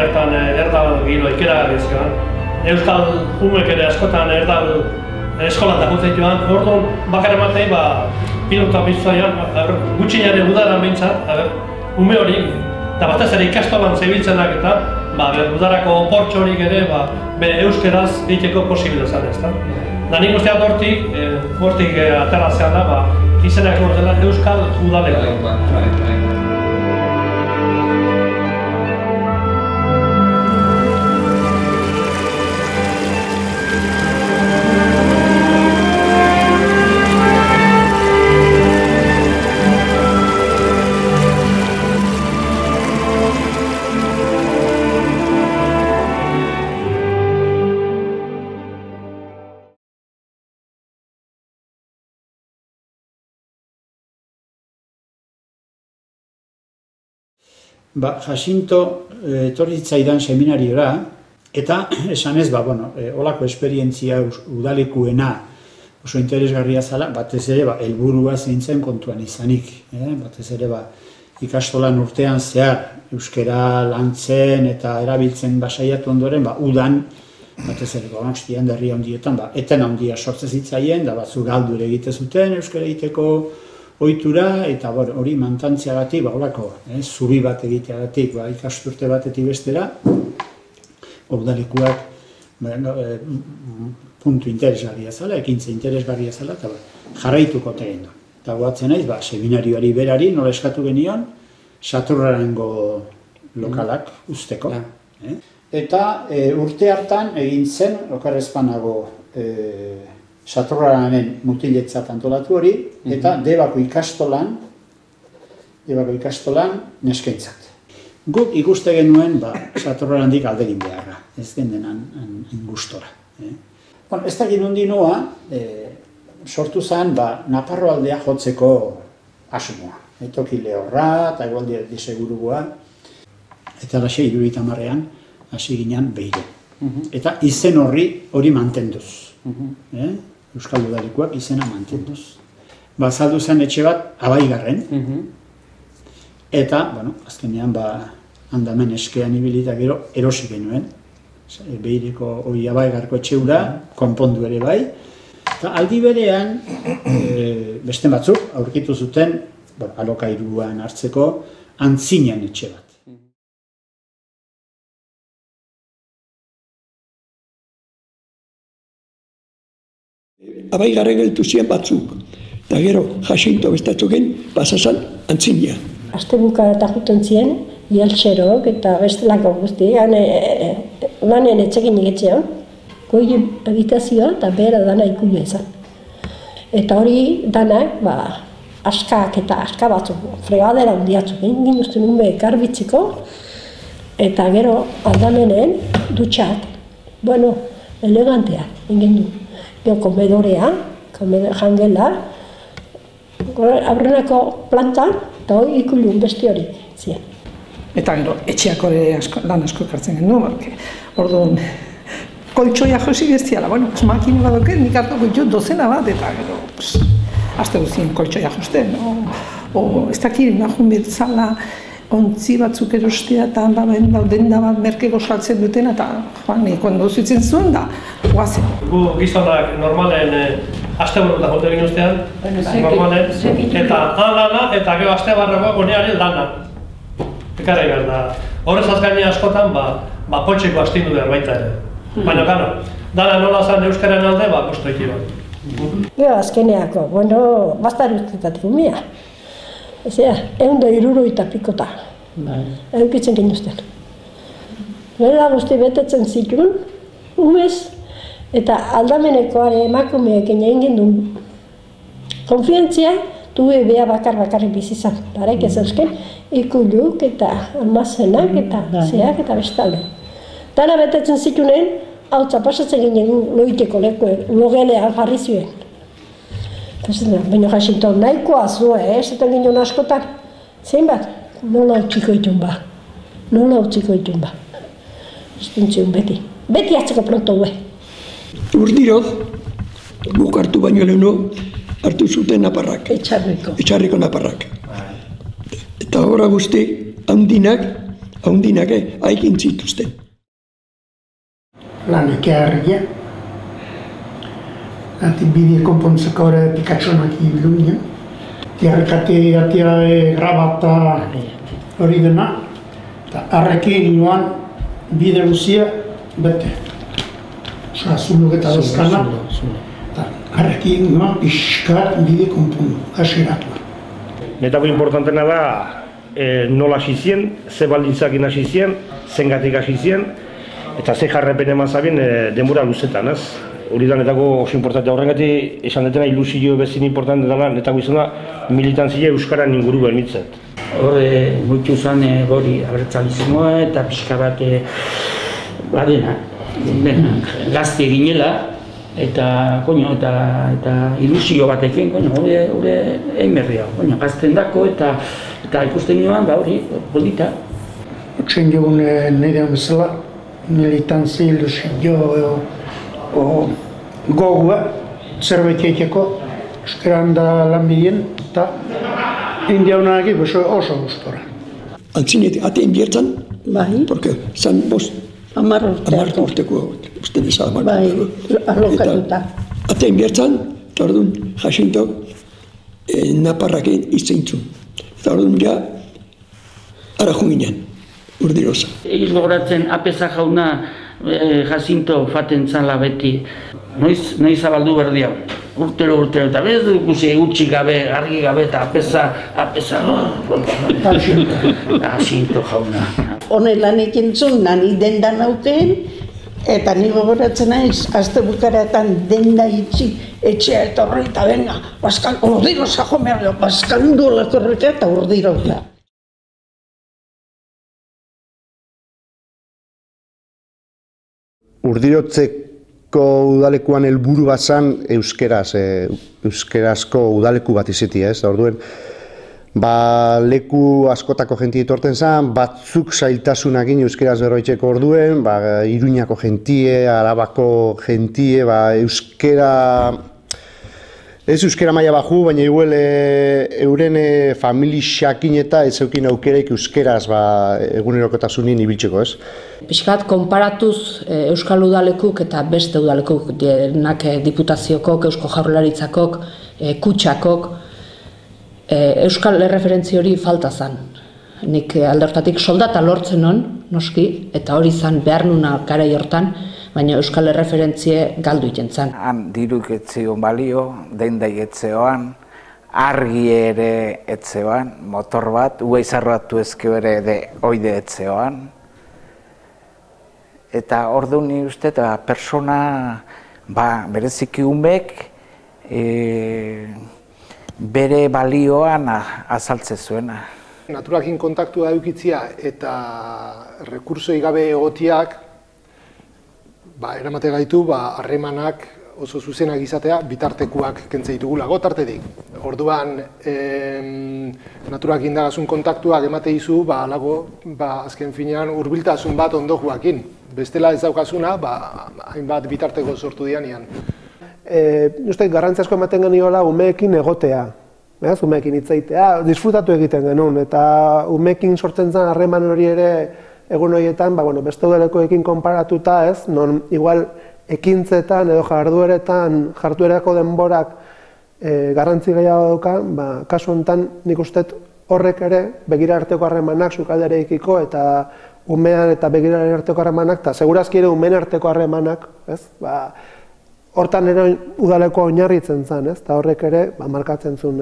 hartan erdal gilo ikera gizioan. Euskal umek ere askotan erdal eskolan dagoetzen joan, orduan bakar ematei pilota biztoian, gutxinare udaran bintzat, ume hori, eta batez ere ikastolan zebiltzenak eta udarako portxo horik ere bere euskeraz egiteko posibilizan ez da. Da nik usteat hortik aterrazean da, izenak ordela euskal udaleko. Jacinto etorri zitzaidan seminariora eta esan ez, holako esperientzia udalekuena oso interesgarria zela, batez ere helburua zein zen kontuan izanik. Batez ere ikastolan urtean zehar euskera lantzen eta erabiltzen basaiatu ondoren udan, batez ere Donostian herri handietan eten handia sortzen zitzaien, batzuk galdu egiten zuten euskera egiteko ohitura eta hori mantantzeagatik, holako, zubi bat egiteagatik, ikasturte batetik bestera, udalekuak puntu interesgarria zela, ekintze interesgarria zela, eta jarraituko tegin da. Eta goatzen naiz, seminarioari berari nola eskatu genion, Satorralaiako lokalak uzteko. Eta urte hartan egin zen, okerrezpanago, Satorralaiaren mutiletzat antolatu hori, eta debako ikastolan neskentzat. Guk ikuste genuen, Satorralaitik aldegin beharra, ez gendenan ingustora. Ez da ginundi noa, sortu zen, Naparro aldea jotzeko asmoa. Etoki lehorra, eta egualdi disegurua, eta alaxe 70-an, hasi ginen behiren. Eta izen hori mantenduz. Euskal Bodarikoak izena mantenduz. Bazaldu zen etxe bat, Abaigarren. Eta, azkenean, handamen eskean ibilitak erosi genuen. Behireko hori Abaigarko etxe hura, konpondu ere bai. Eta aldi berean, beste batzuk, aurkitu zuten, alokairuan hartzeko, antzinean etxe bat. Abaigarren geltu ziren batzuk, eta gero Jacinto bestatzuken bazazan antzinia. Aste bukarata juten ziren, jeltserok eta bestelako guztiak, lanen etxekin egetxean, goi egitazioa eta behera dana ikunia izan. Eta hori danak, askak eta aska batzuk, fregadera hundiatzuk, egin uste nunbe garbitziko, eta gero aldamenen dutxak, elegantea egin du. Komedorea, jangela, aurrenako plantan, eta hori ikulun beste hori ziren. Eta gero, etxeako lan asko ekartzen genuen, orduan, koltsoia jozik ez ziala, makin bat oker, nik hartuko jo dozena bat, eta gero, azte duzien koltsoia josten, o ez dakit, nahun betzala, ontzi batzuk erostea eta denda bat merkeko saltzen duten eta joan egin duzitzen zuen da guazen. Gu gizonak normalen asteburu eta jote egin ustean, eta han lana eta gero astebarragoa gonearen lana. Ekarri behar da, horrez azkaini askotan potxeko astindu behar baita ere. Baina gana, dara nola zan euskaren alde kostoiki bat. Gero azkeneako, bastar ustetatik umia. Ezea, egun da iruro eta pikota, eukitzen genuzten. Gela guzti betetzen zituen, umez, eta aldamenekoare emakumeak egin gendun. Konfientzia, dugu bea bakar-bakarrik bizizan. Darek ez eusken, ikuluk eta almazenak eta zeak eta bestalde. Dara betetzen zituenen, hau txapasatzen ginen loiteko lekoen, logelean jarri zuen. Baina Jacinto nahikoa zua, zaten ginen askotan. Zein bat, nola utziko itun ba. Nola utziko itun ba. Zintzion beti. Beti hartzeko pronto gue. Urdirotz, guk hartu baino lehenu, hartu zuten naparrak. Etxarriko. Etxarriko naparrak. Eta horra guzti, handinak, haundinak haikin zituzten. Lanek harria, atik bidea konpontzeko horre pikatzonak iluinen, tiarkate atia grabata hori dena, eta harrekin inoan bide luzia bete. Osa, zuluk eta dozkana, eta harrekin inoan iskat bide konponu, aseratua. Netako importantena da, nola hasi zien, ze baldintzakin hasi zien, zengatik hasi zien, eta ze jarrepen eman zabien denbora luzetan, ez? Hori da netako oso importantea horrengati, esan detena ilusio bezin importante dela, netako izan militantzia euskaran inguru bernitzat. Hor, muitu zan hori abertzalizmoa eta pixka bat badena, gazte ginela, eta ilusio batekin, hori einberria, gazten dako eta ikusten joan, hori, bolita. Otsen joan nirean bezala, militantzi ilusio gogoa, zerbait egiteko, eskeran da lan bidien, eta india honak oso gustora. Antzinetik, atein biertzan? Bai. Porque zan bost, amarra urteko hau. Bai, arrokatuta. Ate inbiertzan, eta hor duen Jacintok naparraken izteintzun. Eta hor duen ja, ara junginan, Urdirotza. Egiz gogoratzen, apesa jauna Jacinto faten zanla beti. Noiz abaldu berdiau, urtero, eta bez du ikusi utxik gabe, argi gabe, eta apesa, Jacinto jauna. Hone lanik entzun, nani dendan hauten, eta ni gogoratzen naiz, azte bukaretan denda itxi, etxea etorri eta benga, Urdirotza jo merda, bazkaldu lakorreka eta Urdirotza. Urdirotzeko udalekuan helburu bat zan euskerazko udaleku bat izitia, ez da orduen. Ba, leku askotako jentia etorten zan, batzuk zailtasunak euskeraz berroitzeko orduen, ba, Iruñako jentie, Arabako jentie, ba, euskera... Ez euskera maila baju, baina igual euren familixakin eta ez eukin aukereik euskeraz, ba, egunerokotasunin ibiltzeko, ez? Piskat, konparatuz Euskal Udalekuk eta beste udalekuk, diputaziokok, Eusko Jaurlaritzakok, kutsakok, euskal erreferentzi hori falta zan. Nik aldertatik soldata lortzen hon, noski, eta hori zan behar nuna garai hortan, baina euskal erreferentzie galdu iten zan. Han diruk etzion balio, dendai etzeoan, argi ere etzeoan, motor bat, uaizarratu ezke bere oide etzeoan. Eta hor du ni uste, eta persona, ba, bereziki umek, bere balioan azaltze zuena. Naturakin kontaktua edukitzia eta rekursoi gabe egotiak eramate gaitu harremanak oso zuzenak izatea bitartekuak kentzei dugulago tartetik. Orduan naturakin dagazun kontaktuak emate izu azken finean hurbiltasun bat ondojuakin. Bestela ez daukazuna hainbat bitarteko sortu dianean. Uste, garrantzazko ematen genioela umeekin egotea, umeekin itzaitea, disfrutatu egiten genuen, eta umeekin sortzen zen harreman hori ere egun horietan, beste udalekoekin konparatuta, non igual ekintzetan edo jarduerako denborak garrantzi gehiago dauka, kasu honetan nik uste horrek ere begira arteko harremanak sukaldearekiko eta umean eta begira arteko harremanak, eta segurazki ere umen arteko harremanak, hortan ere udalekoa oinarritzen zen, eta horrek ere markatzen zuen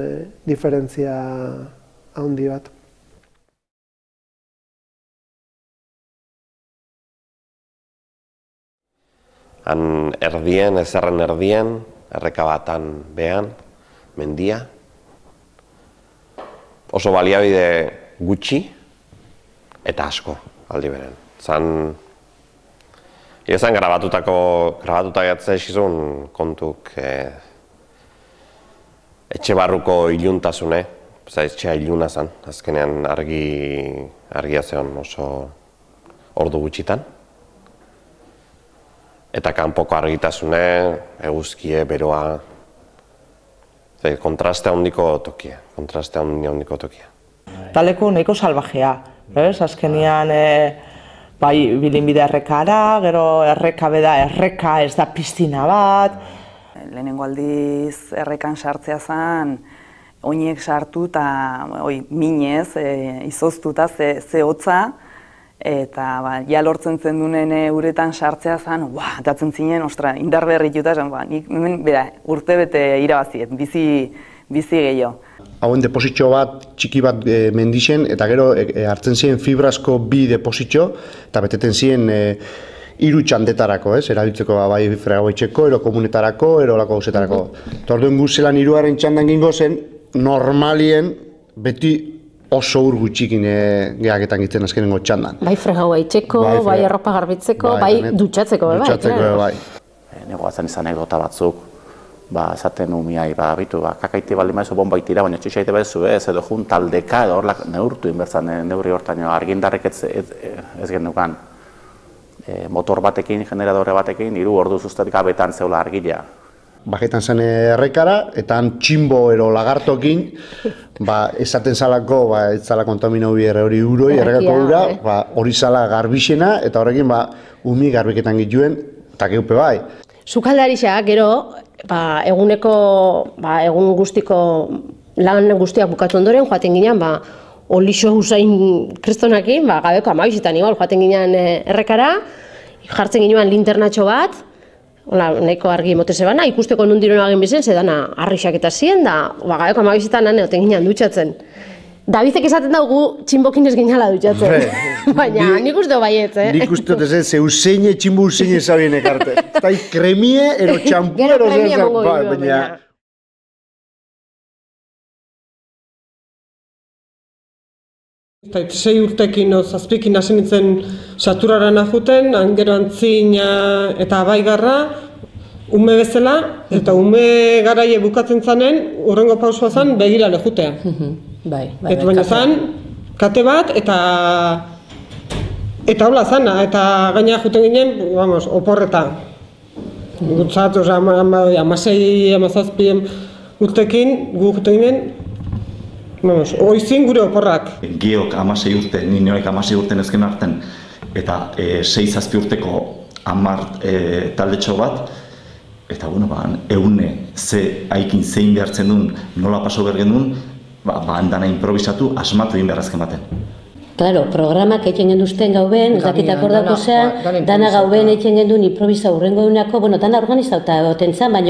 diferentzia handi bat. Han erdien, ezerren erdien, errekabatan behan, mendia. Oso baliabide gutxi eta asko aldi beren. Zan... Egizan grabatutako gatzea eskizun kontuk etxe barruko iluntasune, etxea iluna zan, azkenean argia zeon oso ordu gutxitan. Eta kanpoko argitasune, eguzkie, beroa, kontrastea ondiko tokia. Taleko nahiko salvajea, ez? Azkenian, bai, bilinbide errekara, gero errekabe da, erreka ez da piztina bat. Lehenengo aldiz errekan sartzea zen, oinek sartu eta minez, izoztuta zehotza, eta ja lortzen zen dunen uretan sartzea zen, atatzen zinen, ostra, indar berrituta, nik urte bete irabaziet, bizi gehiago. Hauen depositxo bat, txiki bat mendixen, eta gero hartzen ziren fibrazko bi depositxo, eta beteten ziren irutxandetarako, erabiltzeko bai fregabaitxeko, ero komunetarako, ero lako gauzetarako. Eta orduen guzelan iruaren txandan gingo zen, normalien beti oso ur gutxikin gehaketan gitzen azkenengo txandan. Bai fregabaitxeko, bai erropa garbitzeko, bai dutxatzeko, bai. Negoatzen izan anekdota batzuk. Ba, esaten umiai, ba, bitu, ba, kakaiti bali maizu bonbaitira, baina txixaite bezu ez, edo jun taldeka, edo horlak neurtu inbertzan, neurri hortan, argindarrek ez genukan. Motor batekin, generadore batekin, 3 ordu zuztet gabetan zeula argila. Bajetan zen errekara, eta han tximbo ero lagartokin, ba, esaten zalako, ba, ez zala kontamino bi erre hori uroi, errekako ura, ba, hori zala garbixena, eta horrekin, ba, umi garbiketan gituen, eta geupe bai. Sukaldaritza, gero, egun guztiko lan guztiak bukatu ondoren, joaten ginean, olixo usain kristonakin, gabeko 12etan igual, joaten ginean errekara, jartzen ginean linternatxo bat, nahiko argi mote zebana, ikusteko nun diroen egin bizen, zedana harrixak eta ziren, da gabeko 12etan han egoten ginean dutxatzen. Dabizek esaten dugu txinbokin ez ginala dutxatzen, baina nik uste baietz, Nik uste dut ez, zeu zeine txinbo zeine zabienek arte. Eta kremie ero txampu ero zezak, baina... Eta 6 urtekin, 7kin hasi nintzen Saturrara najuten, gero Antzina eta Abaigarra, ume bezala, eta ume garaie bukatzen zanen, urrengo pausua zen begira lejutea. Eta baina zan, kate bat, eta hola zana, eta gaina juten ginen, vamos, oporreta. Gutzat, oza, 16, 17 urtekin, gu juten ginen, vamos, oizin gure oporrak. Geok 16 urte, ninoek 16 urten ezken hartan, eta 6-7 urteko 10 taldetxo bat, eta, bueno, eune, ze aikin zein behartzen duen, nola paso bergen duen, handana improvisatu, asmatu egin beharrazken baten. Klaro, programak egin genduzten gauen, ez dakit akordatu zen, dana gauen egin gendun improvisa urrengo egunako, bueno, dana organizauta egoten zen, baina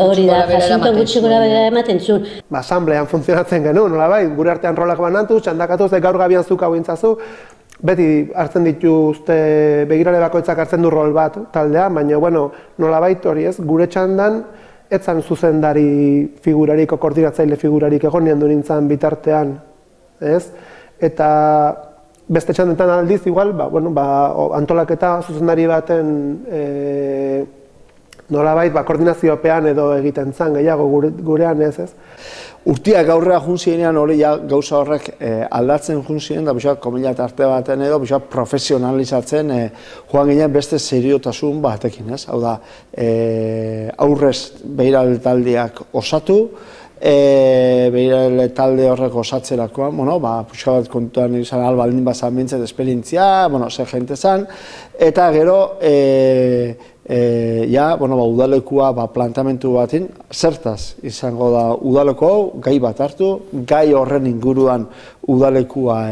hori da, Jacinto gutxi gora bera ematen zuen. Asamblean funtzionatzen genuen, nola bai, gure artean rolak banantuz, txandakatuz, gaur gabian zuk hau intzazu, beti hartzen dituzte begirale bakoitzak hartzen du rol bat taldean, baina, bueno, nola bait hori ez, gure txandan, etzan zuzendari figurarik, koordinatzaile figurarik egon nian du nintzen bitartean, ez? Eta beste txandetan aldiz, igual, antolaketa zuzendari baten nolabait koordinaziopean edo egiten zen gehiago gurean, ez? Urtiak aurrera juntzienean hori gauza horrek aldatzen juntzien, da komila tarte baten edo profesionalizatzen joan ginen beste seriotasun batekin, ez? Hau da, aurrez behirale taldeak osatu, behirale talde horrek osatzerakoan, puxka bat kontuan egizan albaldin bazan bintzat esperientzia, zer jente zan, eta gero udalekua plantamentu batin, zertaz izango da udaleko gai bat hartu, gai horren inguruan udalekua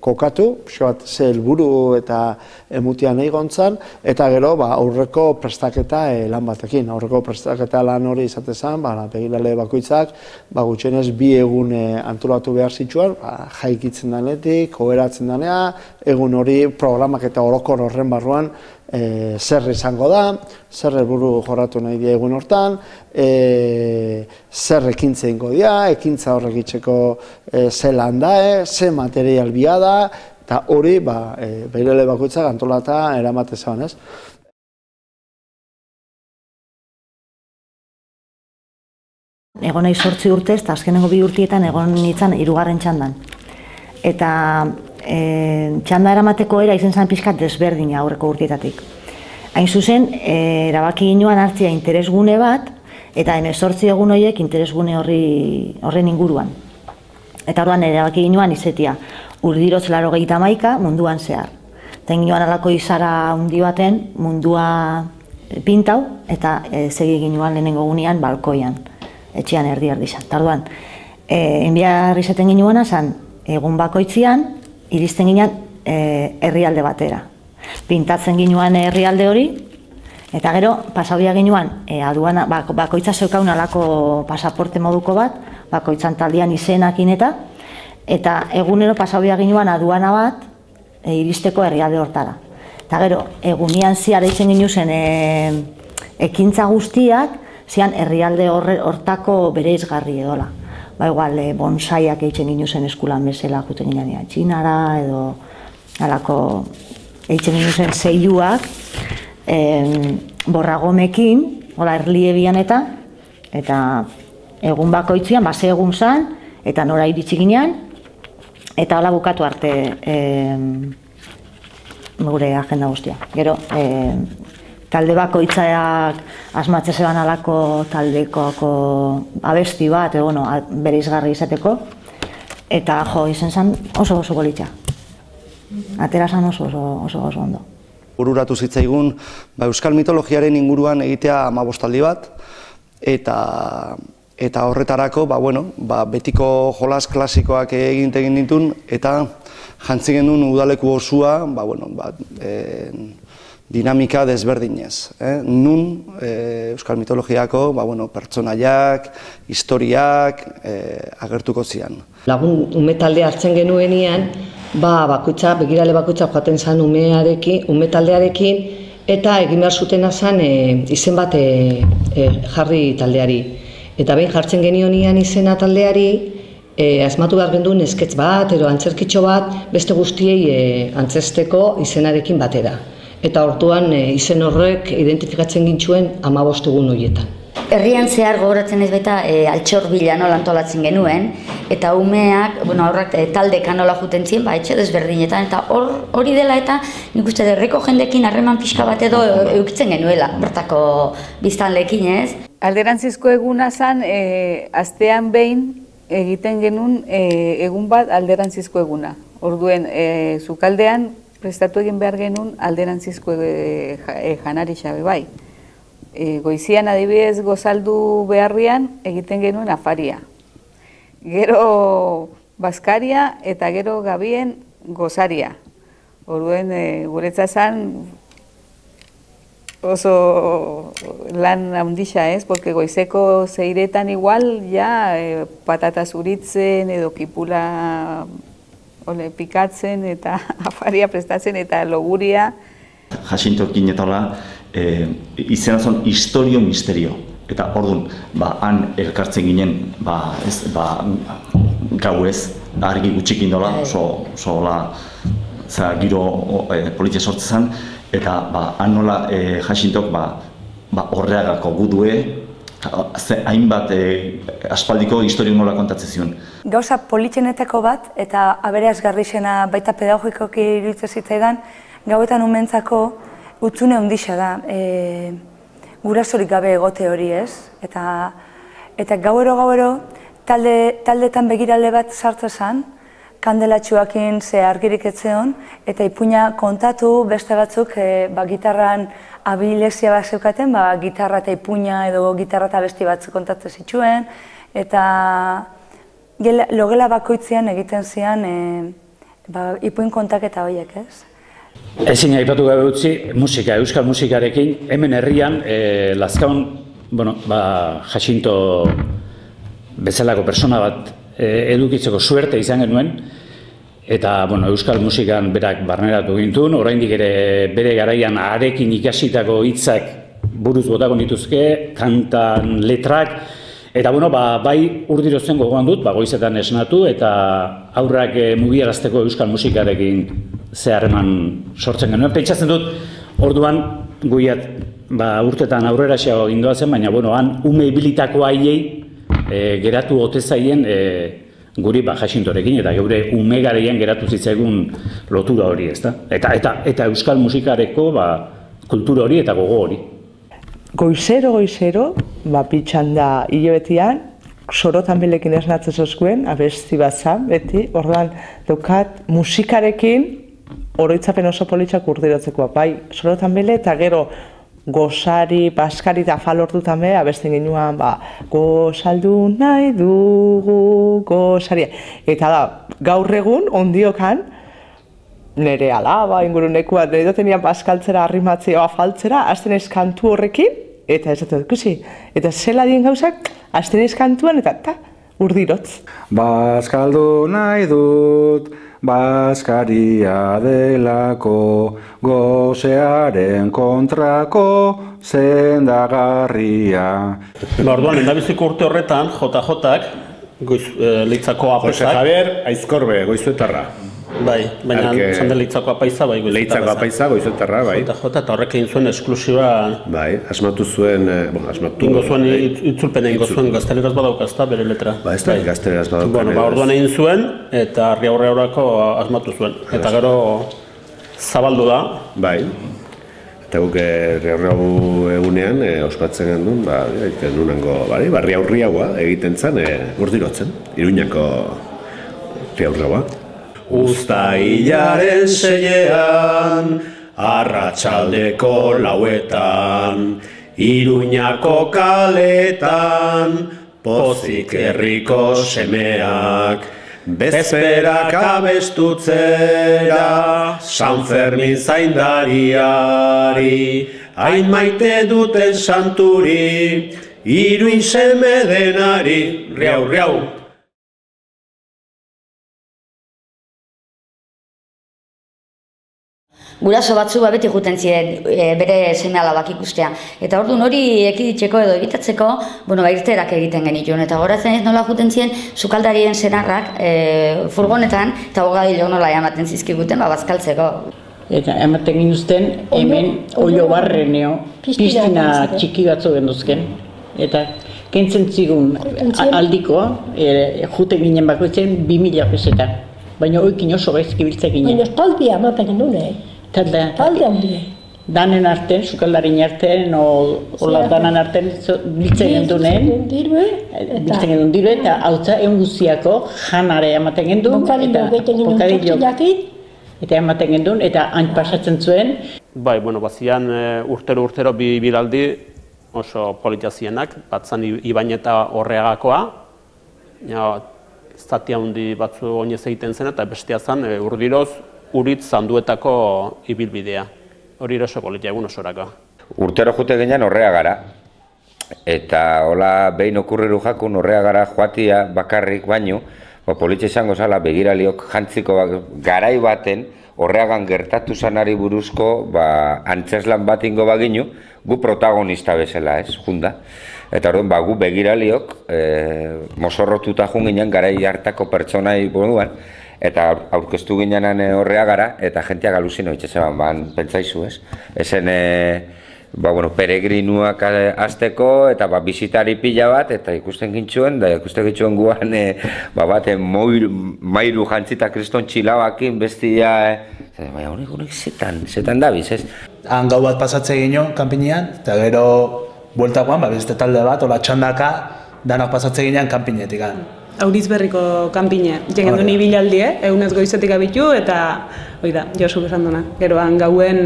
kokatu, ze helburu eta emutian egon zan, eta gero aurreko prestaketa lan batekin, aurreko prestaketa lan hori izatezan, begirale bakoitzak, gutxenez 2 egun antolatu behar zitsuan, jaikitzen danetik, koheratzen danea, egun hori programak eta orokor horren barruan, zer izango da, zer helburu jorratu nahi dia egun hortan, zer ekintza ingo dia, ekintza horrek itxeko ze lan dae, ze material bia da, eta hori behirele bakoitzak antolata eramate zeban, ez? Egon nahi 8 urtez, eta azkenengo 2 urtietan egon nintzen 3. txandan. Eta txanda eramateko era izen zan pixkat desberdina aurreko urtietatik. Hain zuzen, erabaki inoan hartzia interesgune bat, eta 18 egun horiek interesgune horren inguruan. Eta orduan erabaki inoan izetia. Urdirotz 91 munduan zehar. Ten joan alako izara handi baten mundua pintau eta segi ginuan lehenengo gunean balkoian, etxean erdi izan. Tarduan, enbiarri izaten ginuana zan egun bakoitzian iristen ginean herrialde batera. Pintatzen ginuan herrialde hori eta gero pasaudia ginuan aduana, bakoitza zeukaun alako pasaporte moduko bat, bakoitzan taldean izenakin eta egunero pasaudia ginuan aduana bat iristeko herrialde hortara. Eta gero, egunian ziara izen ginu zen ekintza guztiak, zian herrialde hortako bere izgarri edola. Ba igual, bonsaiak eitzen ginu zen eskulan bezala juten ginean txinara, edo alako eitzen ginu zen zeiluak, borragomekin, hola erliebian eta egun bakoitzian, base egun zan, eta nora iritsi ginean, eta hola bukatu arte gure agenda guztia. Gero, talde bakoitzak asmatzen zeban alako taldeko abesti bat, bere izgarri izateko, eta jo, izen zen oso politxa. Atera zen oso ondo. Bururatu zitzaigun, euskal mitologiaren inguruan egitea 15 bat, eta horretarako betiko jolas klasikoak egiten ditun eta jantzi genuen udaleku osua dinamika desberdinez. Nun euskal mitologiako pertsonaiak, historiak agertuko zian. Lagun ume taldea hartzen genuenean, begirale bakoitza joaten zen ume taldearekin eta egin behar zutena zen izen bat jarri taldeari. Eta behin jartzen genionian izena taldeari, asmatu behar gendun esketz bat, edo antzerkitxo bat, beste guztiei antzesteko izenarekin batera. Eta orduan izen horrek identifikatzen gintxuen 15 egun horietan. Herrian zehar gogoratzen ez baita altxorbila nola antolatzen genuen, eta umeak, aurrak taldeka nola juten ziren, etxe desberdinetan, eta hori dela eta nik uste derreko jendekin harreman pixka bat edo eukitzen genuela, bertako biztanlekin ez. Alderantzizko eguna zan, astean behin egiten genuen egun bat alderantzizko eguna. Orduen, sukaldean prestatu egin behar genuen alderantzizko janari xabe bai. Goizian adibidez gozaldu beharrian egiten genuen afaria. Gero bazkaria eta gero gabien gozaria. Orduen, guretza zan oso lan handia ez, porque goizeko zeiretan igual, ja, patata zuritzen edo kipula pikatzen eta afaria prestatzen eta loguria. Jacintokin eta hola, izena zon historio misterio. Eta orduan, han elkartzen ginen, gau ez, argi gutxikin dola, oso giro politia sortzen zen, eta han nola Jacintok Orreagako gudue, hainbat aspaldiko historien nola kontatzen zion. Gauza politxenetako bat, eta aberasgarri zena baita pedagogikoki iruditzen zitzaidan, gauetan umentzako utzune handia da, gurasorik gabe egote hori ez, eta gauero taldetan begirale bat sartzen zen, kandelatxuakin ze argirik etzeon, eta ipuina kontatu beste batzuk gitarran abilezia bat zeukaten, gitarra eta ipuina edo gitarra eta beste batzuk kontatzen zituen, eta logela bakoitzean egiten zian ipuin kontaketa horiek ez. Ezin aipatu gabe utzi, musika, euskal musikarekin, hemen herrian, Lazkaon, Jacinto bezalako persona bat edukitzeko suerte izan genuen, eta euskal musikan berak barneratu gintun, oraindik ere bere garaian arekin ikasitako hitzak buruz botako nituzke, kantan, letrak, eta bai Urdirotzen gogoan dut, goizetan esnatu, eta aurrak mugiarazteko euskal musikarekin zeharreman sortzen genuen. Pentsatzen dut, orduan guiat urtetan aurrera xeago gindoazen, baina han umeibilitako haiei geratu otezaien guri Jacintorekin eta geure umegareien geratu zitzaigun lotura hori ez da. Eta euskal musikareko kultura hori eta gogo hori. Goizero, pitxan da hile betian, sorotan bilekin esnatzen zozkuen, abesti bat zan, beti, ordan dukat musikarekin oroitzapen oso politxak urdirotzekoa. Bai, sorotan bile eta gero gozari, baskari eta falortutan be, abesten ginuan, ba, gozaldu nahi dugu gozari. Eta da, gaur egun, ondiokan, nire alaba, ingurunekua, nire dutenian baskaltzera, arrimatzea, faltzera, azten eskantu horrekin, eta ez dut ikusi, eta zela dien gauzak, azten eskantuan, eta Urdirotz. Bazkaldu nahi dut, baskaria delako, gozearen kontrako, zendagarria. Orduan, endabiziko urte horretan, JJ-ak, Leitzako apaisak. Jose Javier Aizkorbe, goizuetarra. Bai, baina zan den Leitzako apaiza, bai, goizuetarra. Leitzako apaiza, goizuetarra, bai. JJ, eta horrek egin zuen esklusiba... Bai, asmatu zuen... Ingo zuen, itzulpen egin zuen, gazteleraz badaukaz, eta bere letra. Ba, ez da, gazteleraz badaukaz. Bueno, ba, orduan egin zuen, eta Riau Riauako asmatu zuen. Eta gero, zabaldu da. Bai. Eta guk Riau Riau egunean ospatzen gendun, egiten nunango, Riau Riaua egiten zen Urdirotzen, Iruñako Riau Riaua. Uztailaren seian, arratsaldeko lauetan, Iruñako kaletan, pozik herriko semeak. Bezperak abestutzera, San Fermín zaindariari, hain maite duten santuri, Iruin seme denari, Riau, Riau. Guraso batzu beti joaten ziren bere seme-alabak ikustea. Eta orduan hori ekiditeko edo egitatzeko, bueno, irteerak egiten genituen. Eta goratzen ez nola joaten ziren, sukaldarien senarrak furgonetan eta bogadiloak nola ematen zizkiguten bazkaltzeko. Eta ematen ginuzten hemen olio barreneo, piztina txiki batzu genduzken. Eta kentzen zigun aldikoa, juten ginen bakoitzen 2.000 peseta. Baina oikin oso gaizki biltzen ginen. Baina espaldia ematen genuen. Talde handia. Danen artean, sukaldarin artean, hola danan artean biltzen gendu nehen. Biltzen gendu diru eta hautza egun guziako janare ematen gendu. Bokadillo jakit. Eta ematen gendu eta hain pasatzen zuen. Bai, bueno, bazian urtero bi-biraldi oso politiazienak. Batzan Ibaineta Orreagakoa. Zati handi batzu oinez egiten zen eta bestea zen Urdiroz, Uritz Zanduetako ibilbidea, hori eroso politia egun osoraka. Urtero jute ginen Orreagara, eta hola behin okurriru jakun Orreagara joatia bakarrik baino, politia izango zala begiraliok jantziko garai baten, Orreagan gertatu zanari buruzko antzeslan bat ingo baginu, gu protagonista bezala ez, junda. Eta orduan, gu begiraliok mozorrotuta junginan garai hartako pertsonai buruan, eta aurkeztu ginean Orreagara, eta jentiak alusinoitxe zeban, pentsaizu ez. Ezen, peregrinuak azteko, eta bizitari pila bat, eta ikusten gintzuen, da ikusten gintzuen guan, baten mairu jantzita kriston txilabakin, bestia, baina honek zetan dabiz ez. Han gau bat pasatze ginen, kanpinean, eta gero bueltakoan, bizte talde bat, hola txandaka, danak pasatze ginen kanpinetik. Aurizberriko kanpine, jengen duen ibilaldia, egunez goizetik abitu eta, oida, Josuk esan duna. Geroan gauen,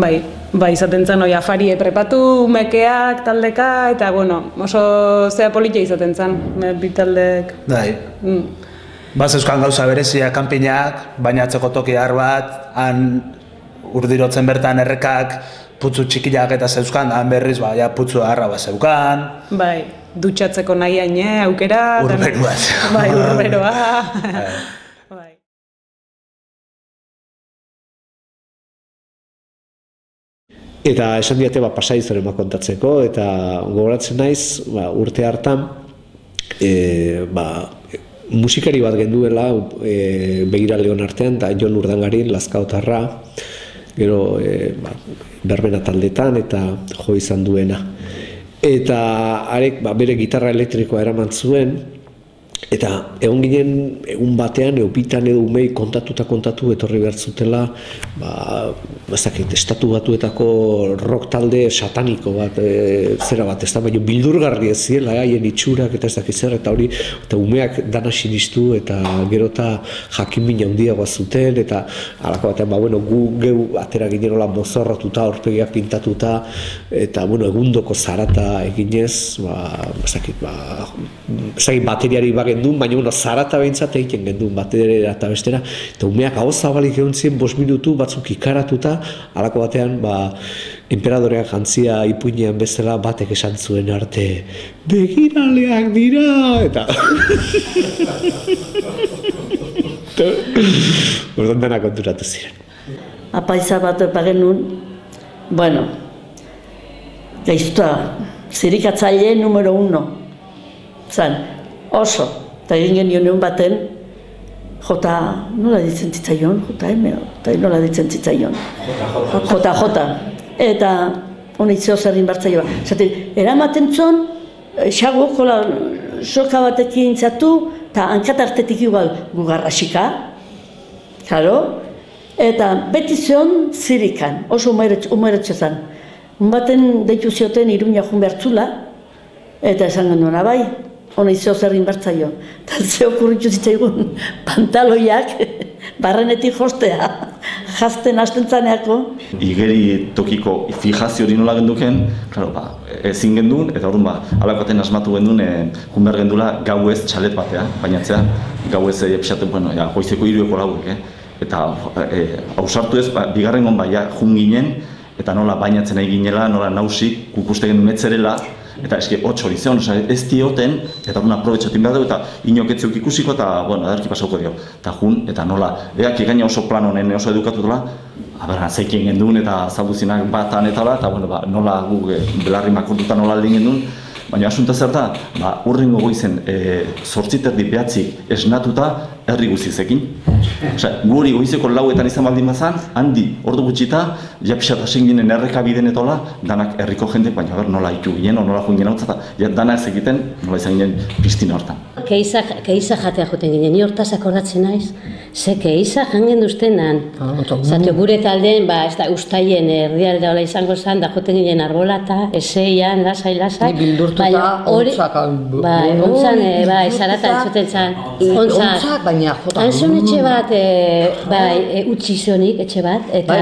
bai, izaten zen, oi afarie prepatu, mekeak, taldeka, eta, bueno, oso zea politia izaten zen, bitaldek. Dai, baz euskan gauza berezia kanpineak, baina atzeko toki har bat, han Urdirotzen bertan errekak, putzu txikiak eta zeuzkan, han berriz, baina putzu harra bat zeukan. Bai. Dutxatzeko nahi haine, aukera... Urberoa. Bai, urberoa. Eta esan diate pasa izan kontatzeko, eta gogoratzen naiz urte hartan musikari bat genduela begiraleon artean, eta Jon Urdangarin, Lazkaotarra, gero berbena taldetan eta jo izan duena. Eta arek bere gitarra elektrikoa eraman zuen, Eta egon ginen egun batean eupitan edo umei kontatu etorri behar zutela, estatu batuetako rock talde sataniko bat, zera bat, baina bildurgarri ez ziela haien itxurak eta ez dakit zer, eta hori eta umeak dana sinistu eta gero eta jakin mina handiagoa zuten, eta halako batean gu geu atera ginen hola mozorratuta, aurpegiak pintatuta, eta egundoko zarata eginez, ez dakit bateriari bagen duen, baina zarata behintzat egiten genduen batera eta bestera, eta umeak hau zabalik egon ziren 5 minutu batzuk ikaratuta, halako batean emperadoreak jantzia ipuinean bezala batek esan zuen arte begiraleak dira, eta orduan dena konturatu ziren. Apaiza bat bagen nun, bueno, gaiztua, zirikatzaile numero 1 zan, oso, eta egin genion egun baten, jota, eta honitzeo zerrin bartzaio bat. Zaten, eramaten zon, xago, soka batekin zatu, eta hankatartetik igual gugarrasika, jaro, eta beti zion zirikan, oso umeretxe zan. Baten deitu zioten Iruña joan behartzula, eta esan genuen, bai, honitzeo zerrin bartzaio. Eta ze okurritu zitzaigun pantaloiak barrenetik jostea, jazten hasten zaneako. Igeri tokiko fijazio hori nola genduken, ezin gendun, eta hori alakoaten asmatu gendun, junber gendula gau ez txalet batea, baina zera, gau ez episaten, goizeko 3 edo 4, eta hausartu ez, bigarrengon jun ginen, eta nola bainatzen nahi ginela, nola nausik, kukustegen metzerela, eta eski hotz hori zeon, ez dioten, eta hori aprobetxaten behar dugu, eta inoketzeuk ikusiko, eta, bueno, adarki pasauko dugu. Eta jun, eta nola, eak egaina oso plan honen oso edukatu dela, zeikien gendun, eta zabuzinak batan eta nola gu belarri makortuta nola alde gendun, baina asunta zer da, urrengo goizen 8:30-9:00 esnatuta herri guzizekin. Gu hori goizeko 4 izan baldin bazan, handi, ordu gutxita, japsatasen ginen errekabiden eta hola, danak herriko jendek, baina nola hitu ginen, nola joan ginen hau zata, dana ez egiten, nola izan ginen piztina hortan. Keiza jatea joten ginen, ni hortaz akordatzen naiz, ze keiza jangen duztenan. Zatio gure taldeen, ez da ustaien herrialdea hola izango zan, da joten ginen arbolata, eseian, lasai. Ni bildurtuta, ontzak. Ontzan, zarata entzoten zan. Ontzak, baina jota. Anzun etxe bat, utzi zionik etxe bat, eta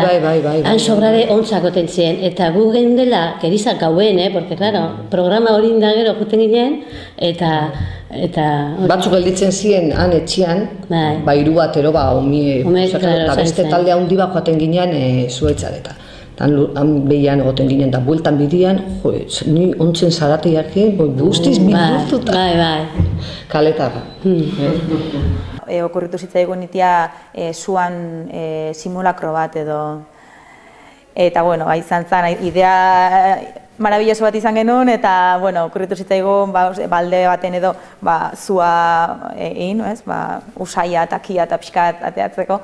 ansobrare ontzak goten ziren, eta gu gendela, kerizak gauen, porque, claro, programa hori inda gero juten ginen, eta... Batzuk gelditzen ziren, han etxian, iru bat, eta beste taldea hundi bat joaten ginen zuetzareta. Han behian egoten ginen, eta bueltan bidean, ni ontzen zaratiak, guztiz bildurtuta. Kaletarra. Okurritu zitzaigun itia zuan simulakro bat edo. Eta, bueno, izan zen, idea marabilloso bat izan genuen, eta, bueno, okurritu zitzaigun balde baten edo zua egin, usaia eta kia eta pixkat ateatzeko.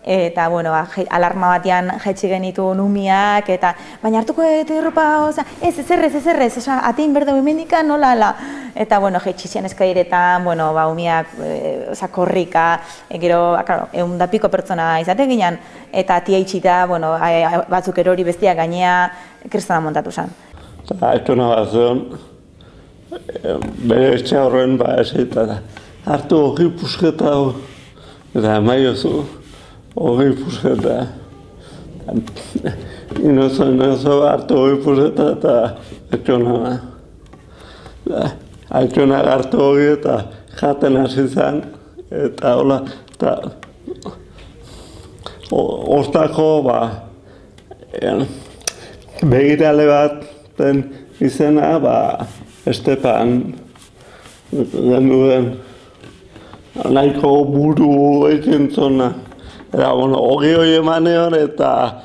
Eta, bueno, alarma batean jetxik genitu numiak, eta baina hartuko edo erropa, ez errez, atein berdu emendikan, nola. Eta, bueno, jetxizian eskairetan, bueno, umiak, korrika, gero, claro, eundapiko pertsona izate ginen, eta atia itxita, bueno, batzuk erori bestiak gainea, kristana montatu zen. Eta, bere etxea horren, hartu hori pusketa hori, eta maiozu. Hori pusketa, inozo hartu hori pusketa eta atxonama. Atxonak hartu hori eta jaten hasi zen, eta hola, eta hortako begirale bat izena, Esteban genduen nahiko buru egin zona. Eta, bueno, hori emanean eta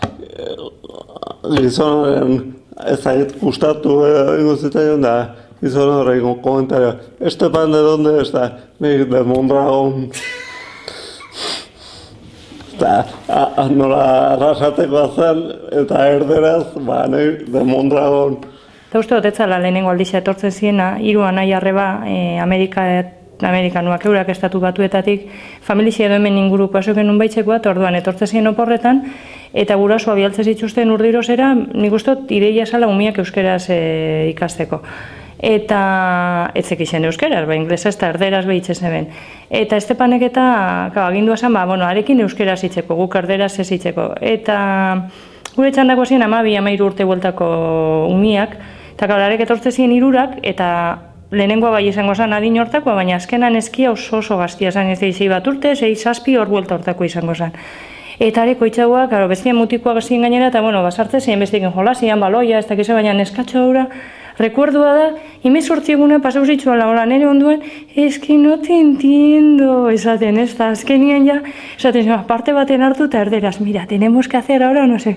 gizonaren ezagit gustatu egin zitzaion da gizon horrekin komentario. Esteban de donde está, nik de Mondragon. Eta nola arrasateko azal eta erderaz, nik de Mondragon. Eta uste dut etzala lehenengo aldiz etortzen ziena, hiru anai arreba Amerikatik amerikanuak eurak estatu batuetatik, familixia edo hemen inguruko azoken unbaitzekoa, eta orduan etortzezien oporretan, eta gurasoa bialtze zituzten Urdirozera, nik ustot ideia zala umiak euskeraz ikasteko. Eta etzek izan euskeraz, inglesa ez da erderaz behitze zeben. Eta Estebanek eta agindua zan, arekin euskeraz hitzeko, guk erderaz ez hitzeko. Eta gure txandako ziren 12-13 urte bueltako umiak, eta arek etortze ziren hirurak, eta lehenengoa bai izango zen adin hortakoa, baina azkenan eskia oso gaztia zen, ez da 6 bat urte, 6-7 hor buelta hortakoa izango zen. Eta areko itxagoa, bestien mutikoa gazien gainera, eta bazartze ziren bestekin jolazian, baloia, ez dakize, baina neskatxo hura. Rekuerdua da, imezortziguna pasau zitsuan laboran ere onduen, eski no te entiendo, esaten ez da, azkenien ja, esaten zema, parte baten hartu eta erderaz, mira, tenemos que hacer ahora, no sé.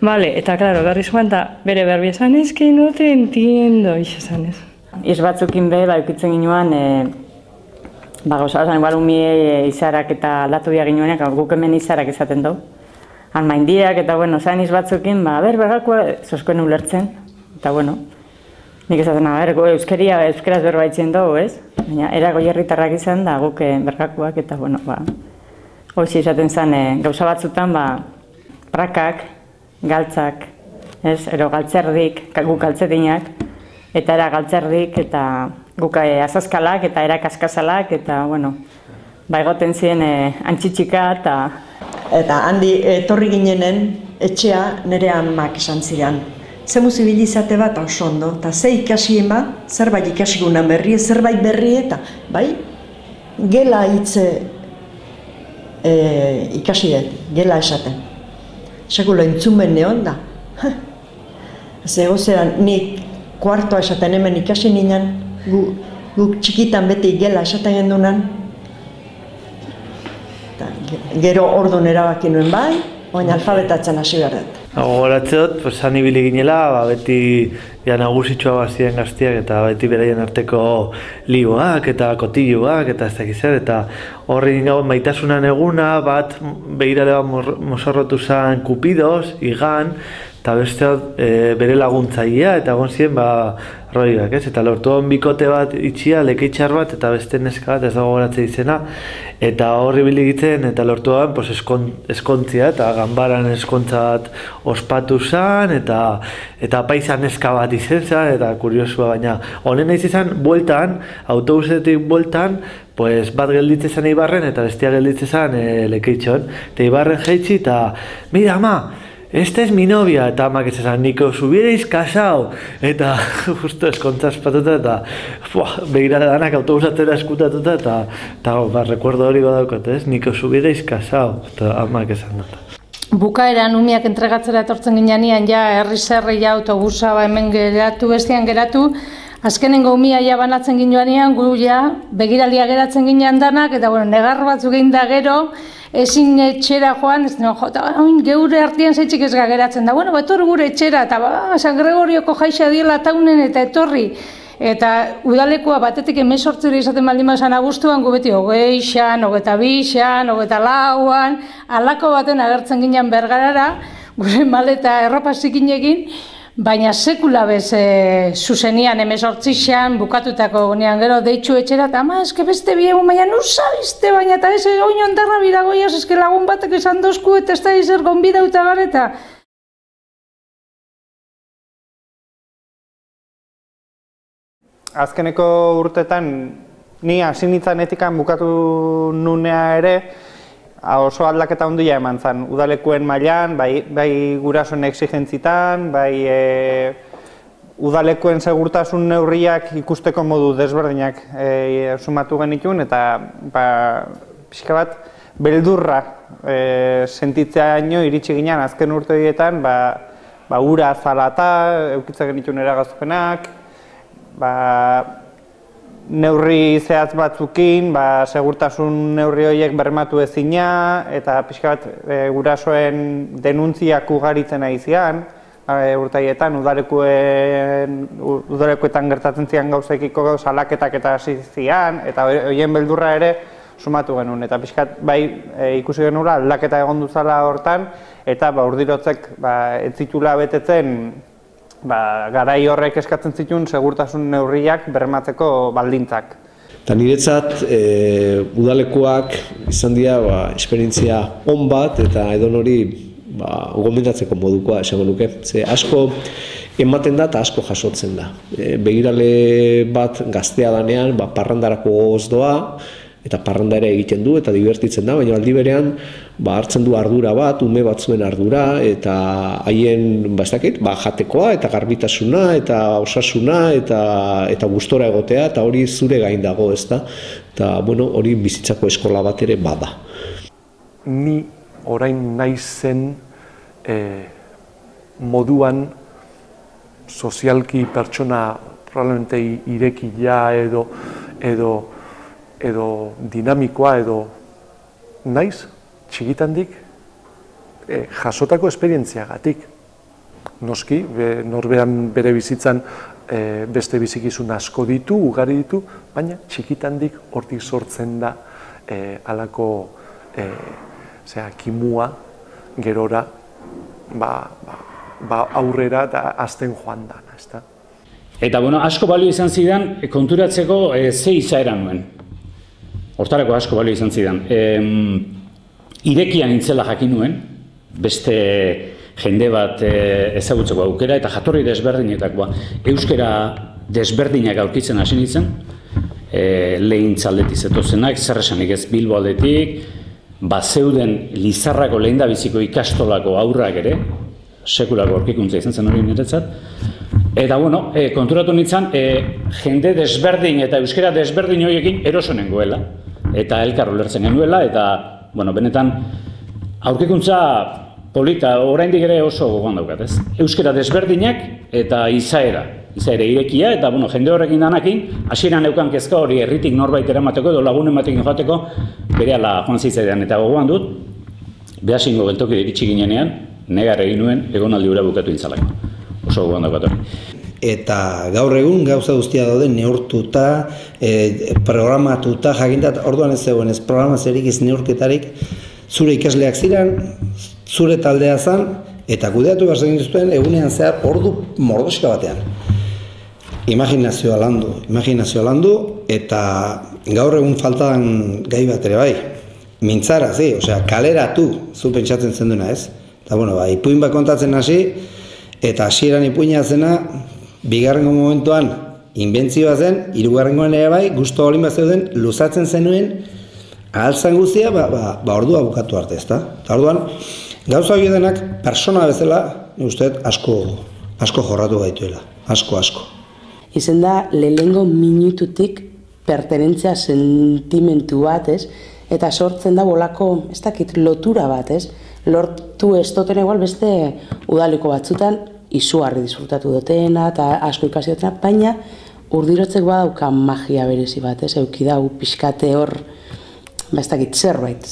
Vale, eta klaro, berri zuen, eta bere berbi esan, eski no te entiendo, esan ez. Iz batzukin be, eukitzen ginoan, gauza, igual umiei izarak eta aldatu bia ginoenak, guk hemen izarak izaten dugu. Almaindiak eta, zain iz batzukin, bergalko, zoskoen ulertzen, eta, nik esaten, euskeria, euskeraz berbaitzen dugu, ez? Baina, erago jarritarrak izan da guk bergakoak, eta, hoxe izaten zen, gauza batzutan, prakak, galtzak, ez? Ero galtzerdik, guk galtzetinak, eta era galtzerdik, eta guk azazkalak, eta erak askazalak, eta, egoten ziren antxitxika, eta... Eta handi etorri ginenen etxea nire amak esan ziren. Ze muzibilizate bat oso ondo, eta ze ikasien bat, zerbait ikasigunan berri, zerbait berri, eta, bai, gela hitze ikasiet, gela esaten. Sekulo entzumen neon da. Zego zeran, nik... Kuartoa esaten hemen ikasi ninan, guk txikitan beti gela esaten gendunan. Gero orduan erabaki nuen bai, oin alfabetatzen hasi behar dut. Gogoratzeot, han ibili ginela, beti nagusitxoa bazien gaztiak eta beti beraien arteko liboak eta kotiluak eta ez dakizar. Eta horri gauen maitasunan eguna, bat behirare bat mozorrotu zen kupidoz, igan, eta beste bere laguntzaia eta egon ziren roiak, eta lortu hon bikote bat itxia, lekeitxar bat eta beste neska bat ez dago goratze izena eta horri biligitzen eta lortu hon eskontzia eta ganbaran eskontza bat ospatu zen eta paisa neska bat izen zen eta kuriosua baina honen nahiz izan bueltan, autobusetik bueltan bat gelditze zen Ibarren eta bestia gelditze zen lekeitxon eta Ibarren jaitzi eta mira ama! Esta es mi novia, eta amak ez esan, niko, zubiereiz kasau, eta justu eskontzaz patuta, eta begirada danak autobusatera eskutatuta, eta rekuerdo hori badaukot, ez? Niko, zubiereiz kasau, eta amak esan dut. Bukaeran umiak entregatzera etortzen ginean, ja, herri-zerri, ja, autobusa, hemen geratu, bestian geratu, azkenengo umia ja banatzen ginean, gu ja, begiraldia geratzen ginean danak, eta, negar batzuk egin da gero, ezin etxera joan, ez nuen jota, geure artean zaitzik ez gageratzen da, etorri gure etxera, eta San Gregorioko jaixa diela taunen eta etorri. Eta udalekoa batetik 18 izaten baldin bazan abuztuan, gu beti 20an, 22an, 24an, halako baten agertzen ginen Bergarara, gure maleta erropa zikinekin, baina sekula bez zuzenian 18an bukatutako egonean gero deitxu etxera eta ama eske beste biegu baina nusabizte baina eta ez oin ondarra biragoiaz eske lagun batek esan dozku eta ez da izer gonbidauta gara eta azkeneko urtetan ni hasi nintzen etikan bukatu nunea ere oso aldaketa handia eman zen, udalekuen mailan, bai gurasoen exigentzitan, bai udalekuen segurtasun neurriak ikusteko modu desberdinak sumatu genituen, eta pixka bat beldurra sentitzeaino iritsi ginen azken urte horietan, ura zalata, eukitzen genituen eragazpenak, neurri zehaz batzukin, segurtasun neurri horiek bermatu ezina, eta pixka bat gurasoen denuntziak ugaritzen ari zian, urtaietan, udalekuetan gertatzen zian gauzekiko salaketak eta hasi zian, eta horien beldurra ere sumatu genuen. Eta pixka bat bai ikusi genuela aldaketa egon duzala hortan, eta Urdirotzek ez zitula betetzen, garai horrek eskatzen zituen segurtasun neurriak bermatzeko baldintzak. Eta niretzat udalekoak izan dira esperientzia on bat eta edonori gomendatzeko modukoa esango nuke. Ze asko ematen da eta asko jasotzen da. Begirale bat gaztea danean parrandarako gogoz doa eta parranda ere egiten du eta dibertitzen da, baina aldi berean hartzen du ardura bat, ume batzuen ardura eta haien jatekoa eta garbitasuna eta osasuna eta gustora egotea eta hori zure gain dago, ezta? Eta hori bizitzako eskola bat ere bada. Ni orain naizen moduan sozialki pertsona probablemente irekila edo dinamikoa edo naiz, txikitandik jasotako esperientziagatik. Noski, norberan bere bizitzan beste bizikizun asko ditu, ugari ditu, baina txikitandik hortik sortzen da halako kimua gerora aurrera eta azten joan dana. Eta asko balio izan zidan konturatzeko ze izaera nuen. Hortarako asko balio izan zidan. Irekian intzela jakin nuen, beste jende bat ezagutzeko aukera, eta jatorri desberdinetakoa. Euskara desberdinak aurkitzen hasi nintzen, lehen txaldetik zetozenak, zerresanik ez Bilbo aldetik, bazeuden Lizarrako lehendabiziko ikastolako aurrak ere, sekulako aurkikuntza izan zen hori niretzat. Eta konturatu nintzen, jende desberdin eta euskera desberdin horiekin eroso nengoela. Eta elkar ulertzen genuela, eta benetan aurkikuntza polita, oraindik ere oso gogoan daukat, ez? Euskera desberdinak eta izaera irekia, eta jende horrekin danakin, hasieran neukan kezka hori herritik norbait eramateko edo lagunen batekin joateko, berehala joan zitzaidan, eta gogoan dut, Beasingo geltoki iritsi ginenean, negar egin nuen egonaldi hura bukatu intzalako. Oso guan daukat hori. Eta gaur egun gauza guztia daude neurtuta, programatuta, jakinta, orduan ez zegoen ez programaziorik, ez neurketarik, zure ikasleak ziren, zure taldea zen, eta kudeatu behar egin zuen egunean zehar ordu mordoska batean. Imaginazioa landu, eta gaur egun faltan gai bat ere bai. Mintzara, kaleratu, zu pentsatzen zen duena, ez? Eta, ipuin bat kontatzen hasi, eta hasieran ipuina zena, bigarrengo momentuan inbentzioa zen, hirugarrengoan ere bai, gustu hori bat zeuden, luzatzen zenuen, ahaltzen guztia, ordua bukatu arte, ezta? Eta orduan, gauza hori denak, persona bezala, uste dut, asko jorratu gaituela, asko. Izen da, lehenengo minututik pertenentzia sentimentu bat, ez? Eta sortzen da bolako, ez dakit, lotura bat, ez? Lortu ez duten egual beste udaliko batzutan izugarri disfrutatu dutena eta asko ikasi dutena, baina Urdirotzek badauka magia berezi bat, ez eukidau pixkate hor, bastakit zerbait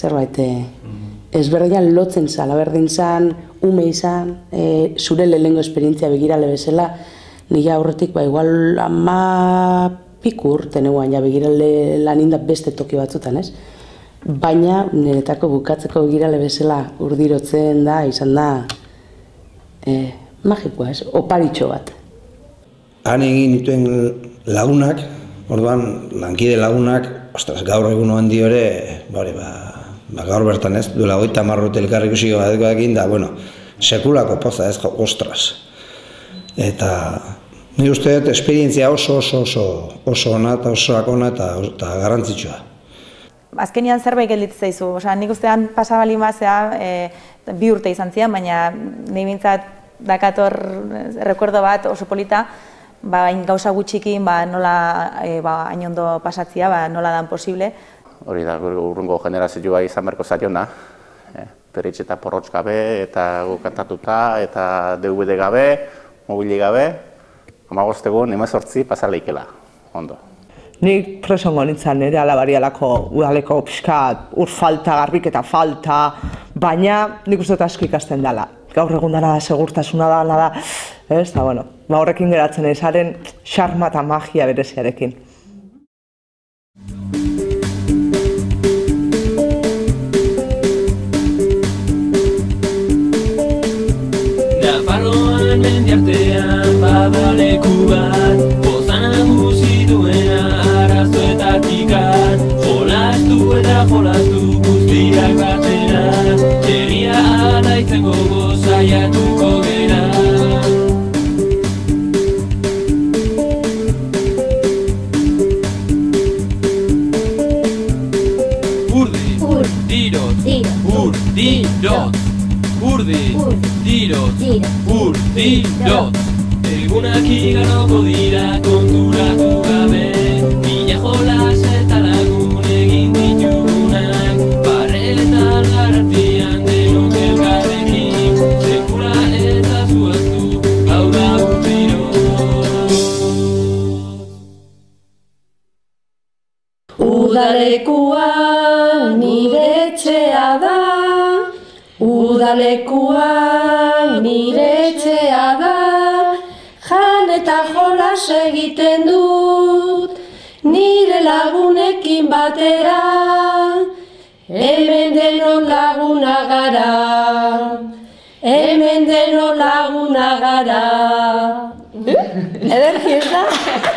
ezberdian lotzen zan, aberdin zan, ume izan, zure lehenengo esperientzia begirale bezala, nire aurretik igual ama pikur teneguan, begirale laninda beste toki batzutan, ez? Baina niretako bukatzeko begirale bezala Urdirotzen da, izan da magikoa, oparitxo bat. Han egin dituen lagunak, orduan lankide lagunak, ostras, gaur egun oan dio ere, gaur bertan ez, duela 30 urte elkarrik usiko badeko dakin, da, sekulako poza ez, ostras. Eta nire uste dut, esperientzia oso ona eta oso akona eta garrantzitsua. Azkenean zerbait gelditzen zaizu, nik ustean pasabalin bazea 2 urte izan zian, baina nahi bintzat dakator errekordo bat oso polita, gauza gutxikin nola hain ondo pasatzia, nola dan posible. Hori da, urrungo generazioa izan berko zaiona, peritxe eta porrotz gabe, eta kantatuta, eta DVD gabe, mobili gabe, 15 egun, 18 pasaleikela, ondo. Nik presongo nintzen nire alabarialako udaleko pixkat urfalta, garbiketa falta, baina nik uste dut asko ikasten dela. Gaur egun dana da, segurtasuna da, nada, ez da, horrekin geratzen ezaren xarma eta magia bereziarekin. Nafarroan mendiartean badaleku bat, pozan guzituena, Thank you. eta jolatu guztiak batera, txeria anaitzen gogo zaiatuko gera. Urdirotz, Urdirotz, Urdirotz. Egunak igaroko dira konturatu gabe, mila jolas eta lagun egin ditugunak, barreletan garratian denok elkarrekin, sekula eta zuaztu, hau da Urdirotz. Udalekua nire etxea da, udalekua nire etxea da, jan eta jolas egiten dut, nire lagunekin batera, hemen denon laguna gara, hemen denon laguna gara. Ederki ez da?